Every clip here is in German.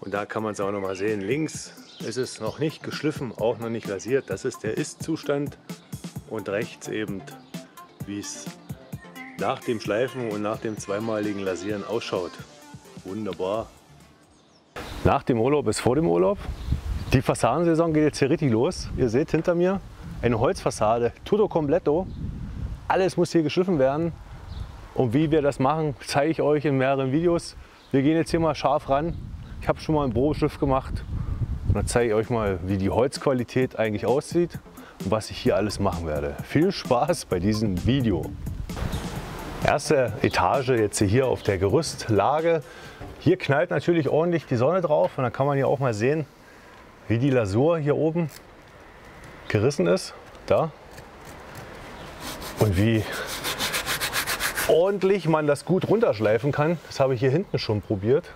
Und da kann man es auch noch mal sehen. Links ist es noch nicht geschliffen, auch noch nicht rasiert. Das ist der Ist-Zustand. Und rechts eben, wie es nach dem Schleifen und nach dem zweimaligen Lasieren ausschaut. Wunderbar. Nach dem Urlaub ist vor dem Urlaub. Die Fassadensaison geht jetzt hier richtig los. Ihr seht hinter mir eine Holzfassade, tutto completo. Alles muss hier geschliffen werden. Und wie wir das machen, zeige ich euch in mehreren Videos. Wir gehen jetzt hier mal scharf ran. Ich habe schon mal einen Probeschliff gemacht. Und dann zeige ich euch mal, wie die Holzqualität eigentlich aussieht und was ich hier alles machen werde. Viel Spaß bei diesem Video. Erste Etage jetzt hier auf der Gerüstlage. Hier knallt natürlich ordentlich die Sonne drauf und dann kann man hier auch mal sehen, wie die Lasur hier oben gerissen ist. Da. Und wie ordentlich man das gut runterschleifen kann. Das habe ich hier hinten schon probiert.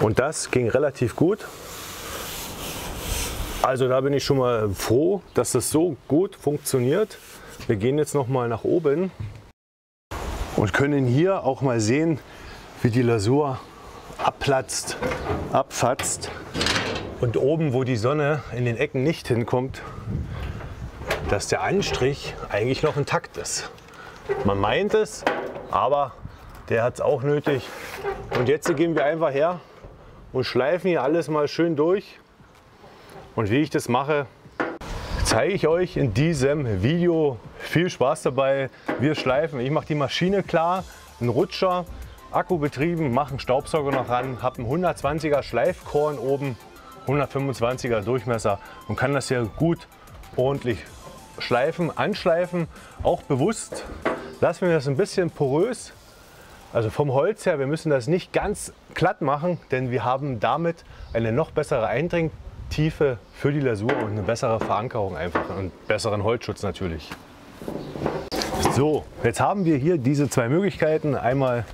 Und das ging relativ gut. Also da bin ich schon mal froh, dass das so gut funktioniert. Wir gehen jetzt noch mal nach oben und können hier auch mal sehen, wie die Lasur abplatzt, abfatzt. Und oben, wo die Sonne in den Ecken nicht hinkommt, dass der Anstrich eigentlich noch intakt ist. Man meint es, aber der hat es auch nötig. Und jetzt gehen wir einfach her und schleifen hier alles mal schön durch. Und wie ich das mache, zeige ich euch in diesem Video. Viel Spaß dabei. Wir schleifen. Ich mache die Maschine klar, einen Rutscher, Akku betrieben, mache einen Staubsauger noch ran, habe einen 120er Schleifkorn oben, 125er Durchmesser und kann das hier gut ordentlich schleifen, anschleifen. Auch bewusst lassen wir das ein bisschen porös. Also vom Holz her, wir müssen das nicht ganz glatt machen, denn wir haben damit eine noch bessere Eindringtiefe für die Lasur und eine bessere Verankerung einfach und besseren Holzschutz natürlich. So, jetzt haben wir hier diese zwei Möglichkeiten. Einmal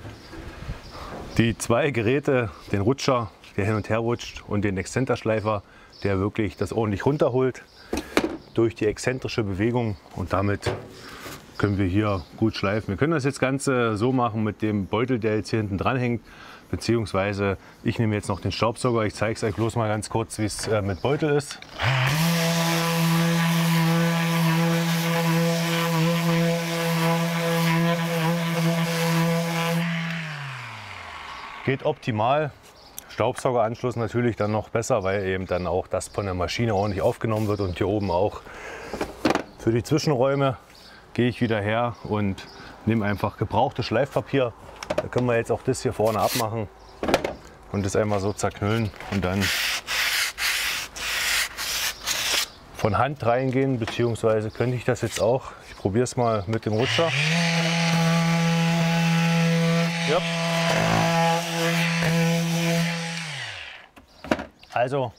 die zwei Geräte, den Rutscher, der hin und her rutscht, und den Exzenterschleifer, der wirklich das ordentlich runterholt durch die exzentrische Bewegung, und damit können wir hier gut schleifen. Wir können das jetzt Ganze so machen mit dem Beutel, der jetzt hier hinten dran hängt, beziehungsweise ich nehme jetzt noch den Staubsauger. Ich zeige es euch bloß mal ganz kurz, wie es mit Beutel ist. Geht optimal. Staubsaugeranschluss natürlich dann noch besser, weil eben dann auch das von der Maschine ordentlich aufgenommen wird. Und hier oben auch für die Zwischenräume gehe ich wieder her und nehme einfach gebrauchtes Schleifpapier. Da können wir jetzt auch das hier vorne abmachen und das einmal so zerknüllen und dann von Hand reingehen, beziehungsweise könnte ich das jetzt auch. Ich probiere es mal mit dem Rutscher. Ja. Also,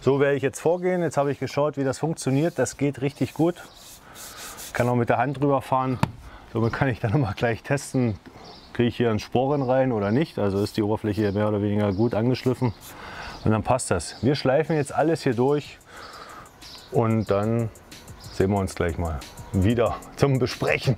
so werde ich jetzt vorgehen. Jetzt habe ich geschaut, wie das funktioniert. Das geht richtig gut. Ich kann auch mit der Hand drüber fahren. Somit kann ich dann mal gleich testen, kriege ich hier einen Sporen rein oder nicht. Also ist die Oberfläche mehr oder weniger gut angeschliffen. Und dann passt das. Wir schleifen jetzt alles hier durch und dann sehen wir uns gleich mal wieder zum Besprechen.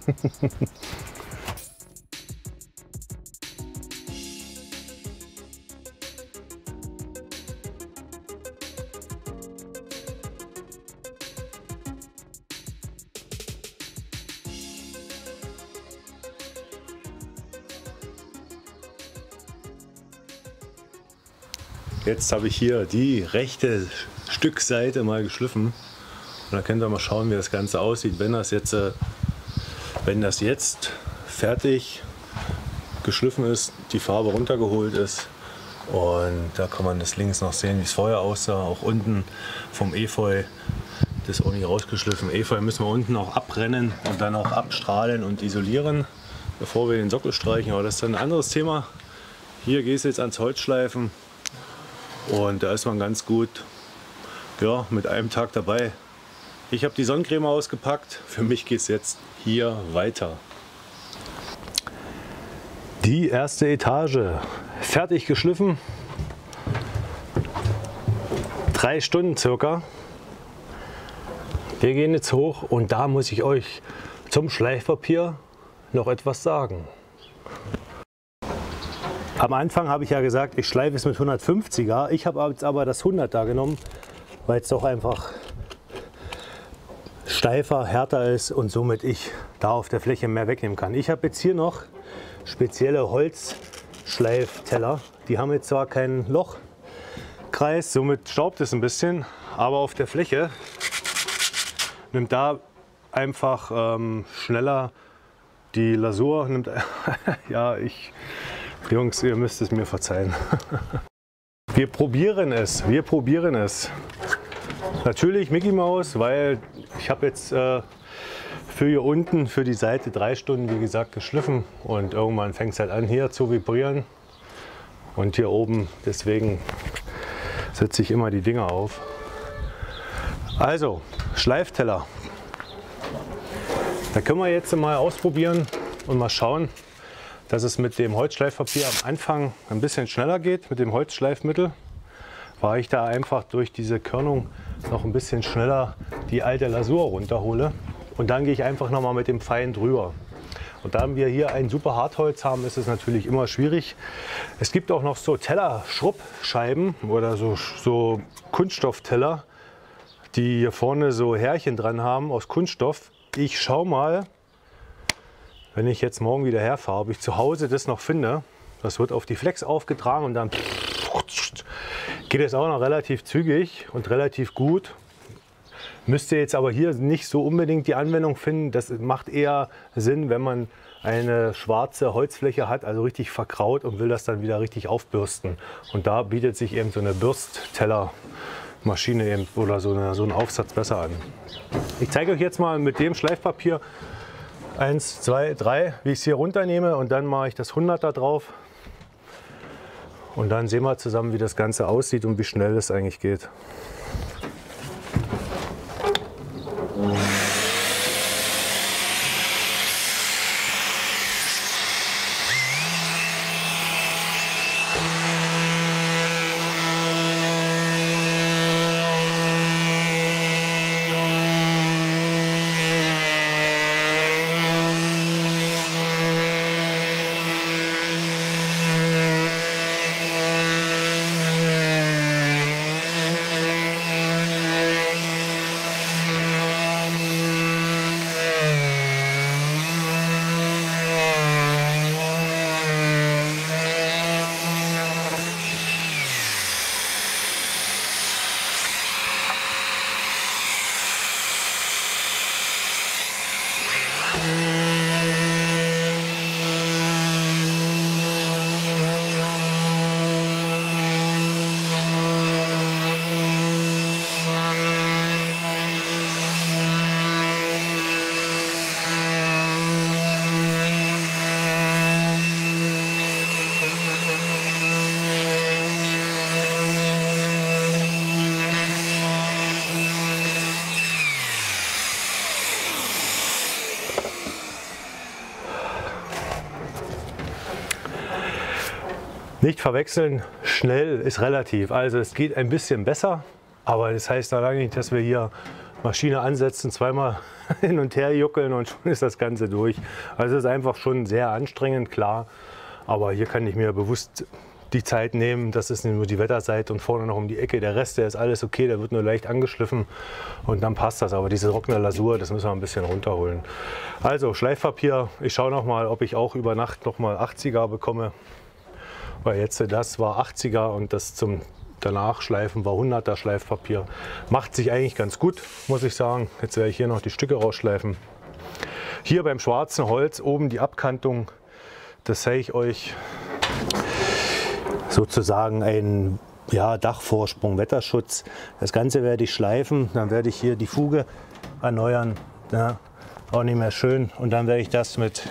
Jetzt habe ich hier die rechte Stückseite mal geschliffen und da könnt ihr mal schauen, wie das Ganze aussieht, wenn das jetzt fertig geschliffen ist, die Farbe runtergeholt ist, und da kann man das links noch sehen, wie es vorher aussah, auch unten vom Efeu, das ist auch nicht rausgeschliffen. Efeu müssen wir unten auch abbrennen und dann auch abstrahlen und isolieren, bevor wir den Sockel streichen, aber das ist dann ein anderes Thema. Hier geht es jetzt ans Holzschleifen. Und da ist man ganz gut, ja, mit einem Tag dabei. Ich habe die Sonnencreme ausgepackt. Für mich geht es jetzt hier weiter. Die erste Etage fertig geschliffen. 3 Stunden circa. Wir gehen jetzt hoch und da muss ich euch zum Schleifpapier noch etwas sagen. Am Anfang habe ich ja gesagt, ich schleife es mit 150er. Ich habe jetzt aber das 100er genommen, weil es doch einfach steifer, härter ist und somit ich da auf der Fläche mehr wegnehmen kann. Ich habe jetzt hier noch spezielle Holzschleifteller. Die haben jetzt zwar keinen Lochkreis, somit staubt es ein bisschen, aber auf der Fläche nimmt da einfach schneller die Lasur. Nimmt ja, Jungs, ihr müsst es mir verzeihen. Wir probieren es. Natürlich Mickey Mouse, weil ich habe jetzt für hier unten, für die Seite 3 Stunden, wie gesagt, geschliffen. Und irgendwann fängt es halt an, hier zu vibrieren. Und hier oben, deswegen setze ich immer die Dinger auf. Also, Schleifteller. Da können wir jetzt mal ausprobieren und mal schauen, dass es mit dem Holzschleifpapier am Anfang ein bisschen schneller geht. Mit dem Holzschleifmittel war ich da einfach durch diese Körnung noch ein bisschen schneller die alte Lasur runterhole. Und dann gehe ich einfach nochmal mit dem Fein drüber. Und da wir hier ein super Hartholz haben, ist es natürlich immer schwierig. Es gibt auch noch so Teller-Schrubbscheiben oder so Kunststoffteller, die hier vorne so Härchen dran haben aus Kunststoff. Ich schau mal, wenn ich jetzt morgen wieder herfahre, ob ich zu Hause das noch finde. Das wird auf die Flex aufgetragen und dann geht es auch noch relativ zügig und relativ gut. Müsst ihr jetzt aber hier nicht so unbedingt die Anwendung finden. Das macht eher Sinn, wenn man eine schwarze Holzfläche hat, also richtig verkraut und will das dann wieder richtig aufbürsten. Und da bietet sich eben so eine Bürsttellermaschine eben oder so ein Aufsatz besser an. Ich zeige euch jetzt mal mit dem Schleifpapier 1, 2, 3, wie ich es hier runternehme und dann mache ich das 100er drauf und dann sehen wir zusammen, wie das Ganze aussieht und wie schnell es eigentlich geht. Nicht verwechseln, schnell ist relativ. Also es geht ein bisschen besser, aber das heißt noch lange nicht, dass wir hier Maschine ansetzen, zweimal hin und her juckeln und schon ist das Ganze durch. Also es ist einfach schon sehr anstrengend, klar. Aber hier kann ich mir bewusst die Zeit nehmen, das ist nur die Wetterseite und vorne noch um die Ecke. Der Rest, der ist alles okay, der wird nur leicht angeschliffen und dann passt das. Aber diese trockene Lasur, das müssen wir ein bisschen runterholen. Also Schleifpapier, ich schaue nochmal, ob ich auch über Nacht nochmal 80er bekomme. Weil jetzt das war 80er und das zum danach Schleifen war 100er Schleifpapier. Macht sich eigentlich ganz gut, muss ich sagen. Jetzt werde ich hier noch die Stücke rausschleifen. Hier beim schwarzen Holz oben die Abkantung, das zeige ich euch sozusagen ein Dachvorsprung, Wetterschutz. Das Ganze werde ich schleifen, dann werde ich hier die Fuge erneuern, ja, auch nicht mehr schön. Und dann werde ich das mit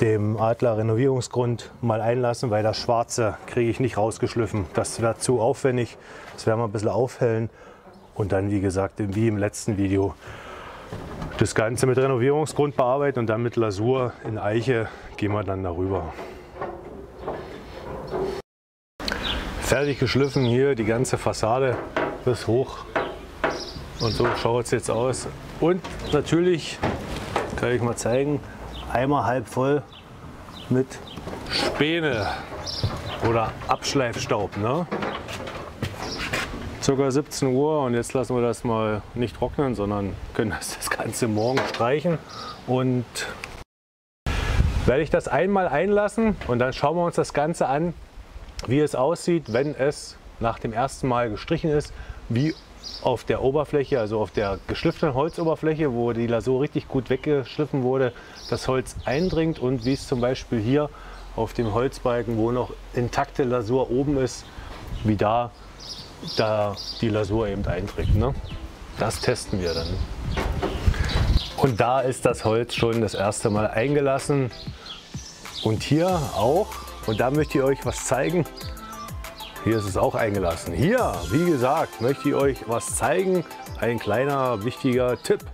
dem Adler Renovierungsgrund mal einlassen, weil das Schwarze kriege ich nicht rausgeschliffen. Das wäre zu aufwendig, das werden wir ein bisschen aufhellen und dann, wie gesagt, wie im letzten Video, das Ganze mit Renovierungsgrund bearbeiten und dann mit Lasur in Eiche gehen wir dann darüber. Fertig geschliffen hier, die ganze Fassade bis hoch und so schaut es jetzt aus. Und natürlich, kann ich mal zeigen, Eimer halb voll mit Späne. oder Abschleifstaub, ne? Ca. 17 Uhr und jetzt lassen wir das mal nicht trocknen, sondern können das Ganze morgen streichen und werde ich das einmal einlassen und dann schauen wir uns das Ganze an, wie es aussieht, wenn es nach dem ersten Mal gestrichen ist, wie auf der Oberfläche, also auf der geschliffenen Holzoberfläche, wo die Lasur richtig gut weggeschliffen wurde, das Holz eindringt und wie es zum Beispiel hier auf dem Holzbalken, wo noch intakte Lasur oben ist, wie da die Lasur eben einträgt, ne? Das testen wir dann. Und da ist das Holz schon das erste Mal eingelassen und hier auch, und da möchte ich euch was zeigen, hier ist es auch eingelassen. Hier, wie gesagt, möchte ich euch was zeigen, ein kleiner wichtiger Tipp.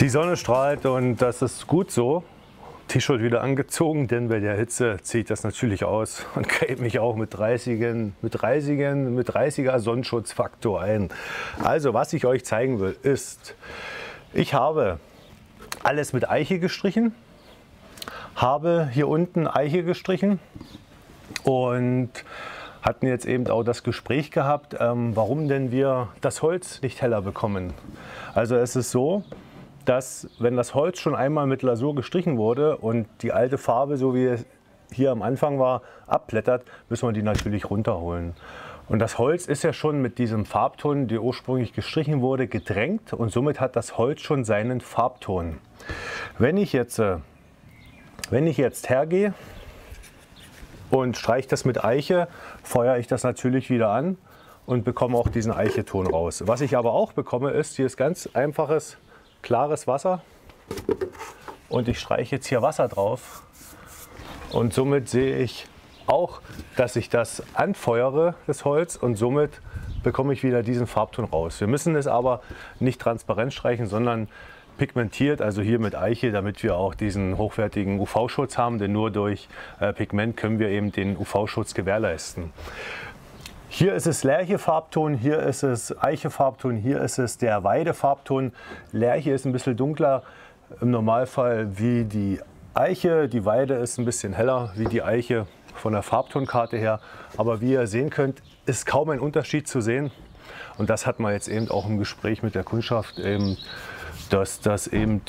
Die Sonne strahlt und das ist gut so. T-Shirt wieder angezogen, denn bei der Hitze zieht das natürlich aus und gräbt mich auch mit 30er Sonnenschutzfaktor ein. Also was ich euch zeigen will ist, ich habe alles mit Eiche gestrichen, habe hier unten Eiche gestrichen und hatten jetzt eben auch das Gespräch gehabt, warum denn wir das Holz nicht heller bekommen. Also es ist so, dass, wenn das Holz schon einmal mit Lasur gestrichen wurde und die alte Farbe, so wie es hier am Anfang war, abblättert, müssen wir die natürlich runterholen. Und das Holz ist ja schon mit diesem Farbton, der ursprünglich gestrichen wurde, gedrängt und somit hat das Holz schon seinen Farbton. Wenn ich jetzt hergehe und streiche das mit Eiche, feuere ich das natürlich wieder an und bekomme auch diesen Eicheton raus. Was ich aber auch bekomme, ist dieses ganz einfaches, klares Wasser und ich streiche jetzt hier Wasser drauf und somit sehe ich auch, dass ich das anfeuere, das Holz, und somit bekomme ich wieder diesen Farbton raus. Wir müssen es aber nicht transparent streichen, sondern pigmentiert, also hier mit Eiche, damit wir auch diesen hochwertigen UV-Schutz haben, denn nur durch Pigment können wir eben den UV-Schutz gewährleisten. Hier ist es Lärche-Farbton, hier ist es Eiche-Farbton, hier ist es der Weide-Farbton. Lärche ist ein bisschen dunkler im Normalfall wie die Eiche. Die Weide ist ein bisschen heller wie die Eiche von der Farbtonkarte her. Aber wie ihr sehen könnt, ist kaum ein Unterschied zu sehen. Und das hat man jetzt eben auch im Gespräch mit der Kundschaft, eben, dass das eben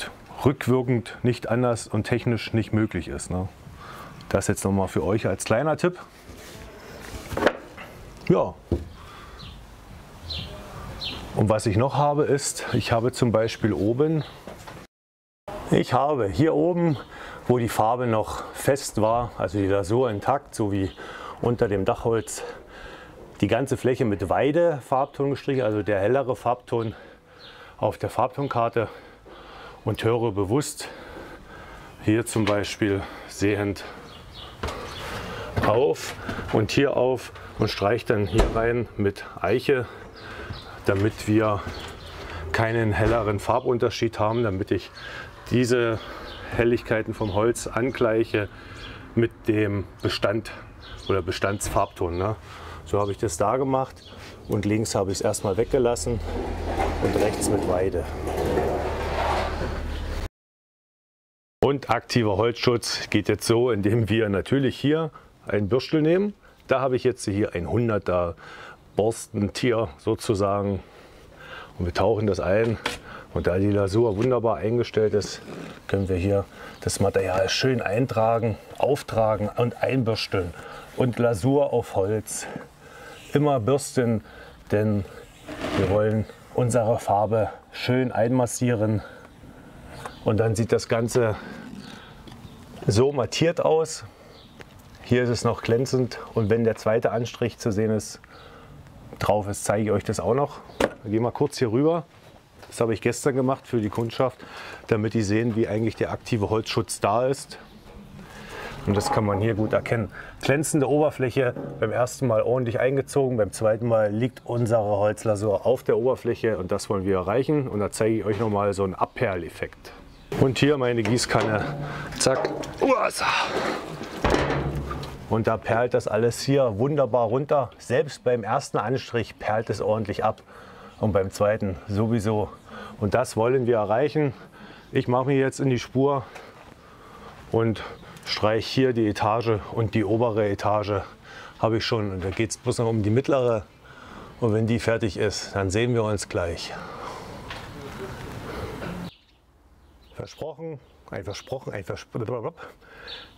rückwirkend nicht anders und technisch nicht möglich ist, ne? Das jetzt nochmal für euch als kleiner Tipp. Ja, und was ich noch habe ist, ich habe zum Beispiel oben, ich habe hier oben, wo die Farbe noch fest war, also die Lasur intakt, so wie unter dem Dachholz, die ganze Fläche mit Weide-Farbton gestrichen, also der hellere Farbton auf der Farbtonkarte, und höre bewusst hier zum Beispiel sehend auf und hier auf und streiche dann hier rein mit Eiche, damit wir keinen helleren Farbunterschied haben, damit ich diese Helligkeiten vom Holz angleiche mit dem Bestand oder Bestandsfarbton, ne? So habe ich das da gemacht und links habe ich es erstmal weggelassen und rechts mit Weide. Und aktiver Holzschutz geht jetzt so, indem wir natürlich hier einen Bürstel nehmen. Da habe ich jetzt hier ein 100er Borstentier sozusagen und wir tauchen das ein und da die Lasur wunderbar eingestellt ist, können wir hier das Material schön eintragen, auftragen und einbürsteln. Und Lasur auf Holz immer bürsten, denn wir wollen unsere Farbe schön einmassieren und dann sieht das Ganze so mattiert aus. Hier ist es noch glänzend und wenn der zweite Anstrich zu sehen ist, drauf ist, zeige ich euch das auch noch. Wir gehen mal kurz hier rüber. Das habe ich gestern gemacht für die Kundschaft, damit die sehen, wie eigentlich der aktive Holzschutz da ist. Und das kann man hier gut erkennen. Glänzende Oberfläche, beim ersten Mal ordentlich eingezogen, beim zweiten Mal liegt unsere Holzlasur auf der Oberfläche und das wollen wir erreichen. Und da zeige ich euch nochmal so einen Abperleffekt. Und hier meine Gießkanne. Zack. Und da perlt das alles hier wunderbar runter. Selbst beim ersten Anstrich perlt es ordentlich ab und beim zweiten sowieso. Und das wollen wir erreichen. Ich mache mich jetzt in die Spur und Streich hier die Etage und die obere Etage habe ich schon. Und da geht es bloß noch um die mittlere. Und wenn die fertig ist, dann sehen wir uns gleich. Versprochen,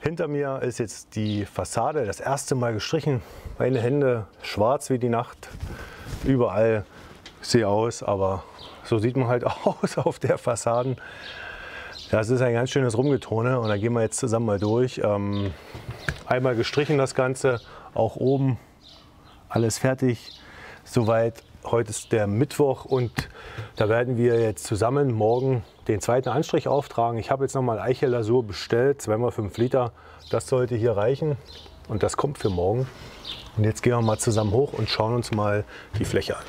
hinter mir ist jetzt die Fassade das erste Mal gestrichen. Meine Hände schwarz wie die Nacht. Überall sehe ich aus, aber so sieht man halt aus auf der Fassaden. Das ist ein ganz schönes Rumgetone und da gehen wir jetzt zusammen mal durch. Einmal gestrichen das Ganze, auch oben alles fertig. Soweit, heute ist der Mittwoch und da werden wir jetzt zusammen morgen den zweiten Anstrich auftragen. Ich habe jetzt nochmal Eichelasur bestellt, 2x5 Liter. Das sollte hier reichen und das kommt für morgen. Und jetzt gehen wir mal zusammen hoch und schauen uns mal die Fläche an.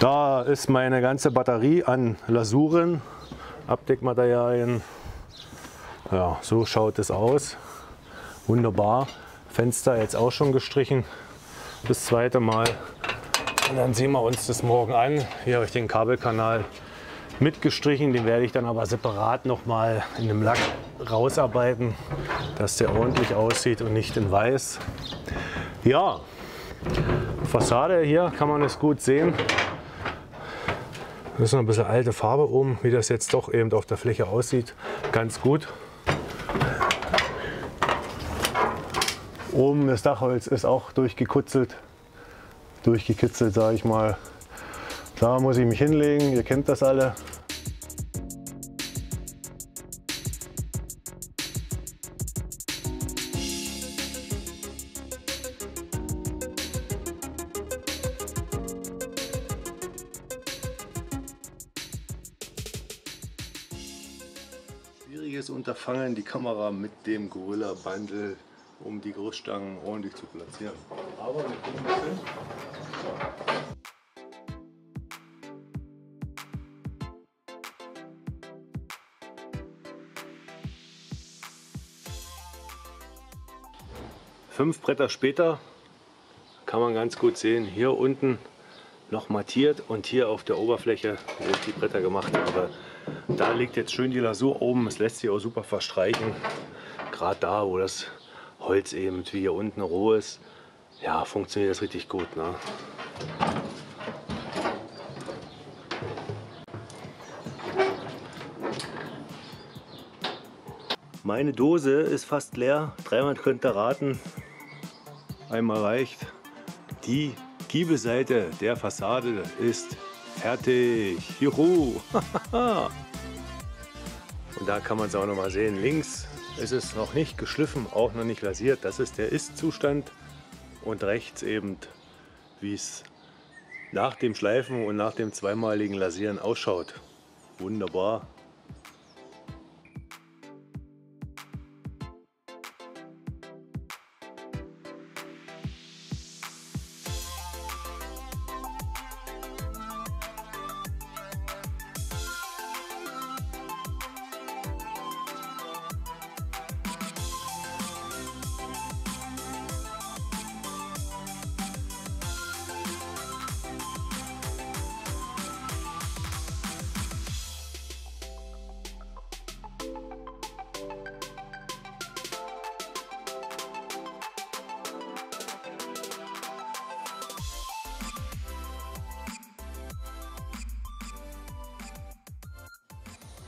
Da ist meine ganze Batterie an Lasuren, Abdeckmaterialien. Ja, so schaut es aus. Wunderbar. Fenster jetzt auch schon gestrichen. Das zweite Mal. Und dann sehen wir uns das morgen an. Hier habe ich den Kabelkanal mitgestrichen. Den werde ich dann aber separat nochmal in dem Lack rausarbeiten, dass der ordentlich aussieht und nicht in weiß. Ja, Fassade hier kann man es gut sehen. Das ist noch ein bisschen alte Farbe oben, wie das jetzt doch eben auf der Fläche aussieht. Ganz gut. Oben das Dachholz ist auch durchgekitzelt, sage ich mal. Da muss ich mich hinlegen, ihr kennt das alle. Schwieriges Unterfangen, die Kamera mit dem Gorilla Bundle, um die Großstangen ordentlich zu platzieren. Aber wir kriegen das hin. Fünf Bretter später kann man ganz gut sehen, hier unten noch mattiert und hier auf der Oberfläche, wo ich die Bretter gemacht habe, da liegt jetzt schön die Lasur oben. Es lässt sich auch super verstreichen, gerade da, wo das Holz eben wie hier unten roh ist, ja, funktioniert das richtig gut, ne? Meine Dose ist fast leer, dreimal könnt ihr raten, einmal reicht. Die Giebelseite der Fassade ist fertig, juhu! Und da kann man es auch noch mal sehen, links. Es ist noch nicht geschliffen, auch noch nicht lasiert. Das ist der Ist-Zustand und rechts eben, wie es nach dem Schleifen und nach dem zweimaligen Lasieren ausschaut. Wunderbar.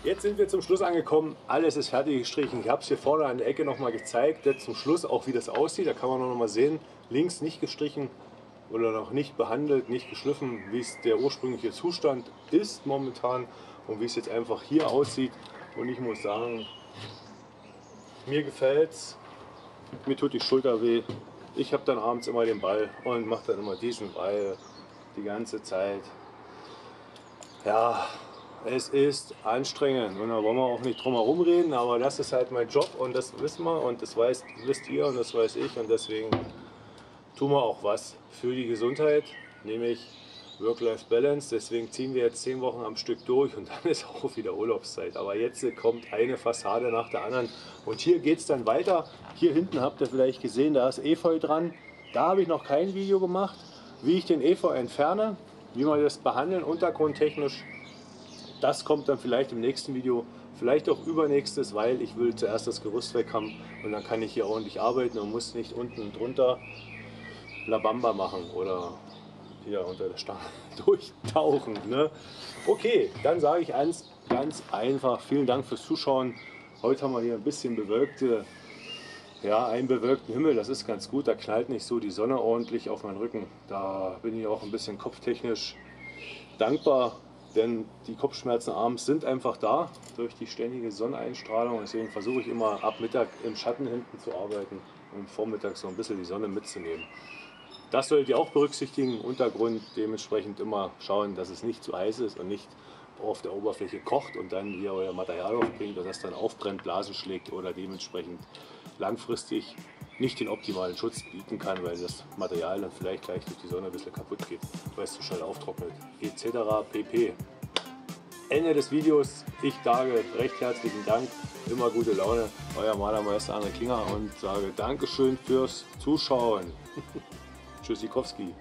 Jetzt sind wir zum Schluss angekommen, alles ist fertig gestrichen. Ich habe es hier vorne an der Ecke nochmal gezeigt, jetzt zum Schluss auch wie das aussieht. Da kann man noch mal sehen, links nicht gestrichen oder noch nicht behandelt, nicht geschliffen, wie es der ursprüngliche Zustand ist momentan und wie es jetzt einfach hier aussieht. Und ich muss sagen, mir gefällt es, mir tut die Schulter weh. Ich habe dann abends immer den Ball und mache dann immer diesen Ball die ganze Zeit. Ja. Es ist anstrengend und da wollen wir auch nicht drum herum reden, aber das ist halt mein Job und das wissen wir und das wisst ihr und das weiß ich und deswegen tun wir auch was für die Gesundheit, nämlich Work-Life-Balance. Deswegen ziehen wir jetzt 10 Wochen am Stück durch und dann ist auch wieder Urlaubszeit. Aber jetzt kommt eine Fassade nach der anderen und hier geht es dann weiter. Hier hinten habt ihr vielleicht gesehen, da ist Efeu dran. Da habe ich noch kein Video gemacht, wie ich den Efeu entferne, wie wir das behandeln, untergrundtechnisch. Das kommt dann vielleicht im nächsten Video. Vielleicht auch übernächstes, weil ich will zuerst das Gerüst weg haben und dann kann ich hier ordentlich arbeiten und muss nicht unten drunter La Bamba machen oder hier unter der Stange durchtauchen. Ne? Okay, dann sage ich eins ganz einfach. Vielen Dank fürs Zuschauen. Heute haben wir hier ein bisschen bewölkte, ja, einen bewölkten Himmel. Das ist ganz gut. Da knallt nicht so die Sonne ordentlich auf meinen Rücken. Da bin ich auch ein bisschen kopftechnisch dankbar. Denn die Kopfschmerzen abends sind einfach da durch die ständige Sonneneinstrahlung. Deswegen versuche ich immer ab Mittag im Schatten hinten zu arbeiten und vormittags so ein bisschen die Sonne mitzunehmen. Das solltet ihr auch berücksichtigen. Untergrund dementsprechend immer schauen, dass es nicht zu heiß ist und nicht auf der Oberfläche kocht und dann ihr euer Material aufbringt und das dann aufbrennt, Blasen schlägt oder dementsprechend langfristig nicht den optimalen Schutz bieten kann, weil das Material dann vielleicht gleich durch die Sonne ein bisschen kaputt geht, weil es zu schnell auftrocknet, etc. pp. Ende des Videos. Ich sage recht herzlichen Dank, immer gute Laune, euer Malermeister André Klinger und sage Dankeschön fürs Zuschauen. Tschüssikowski.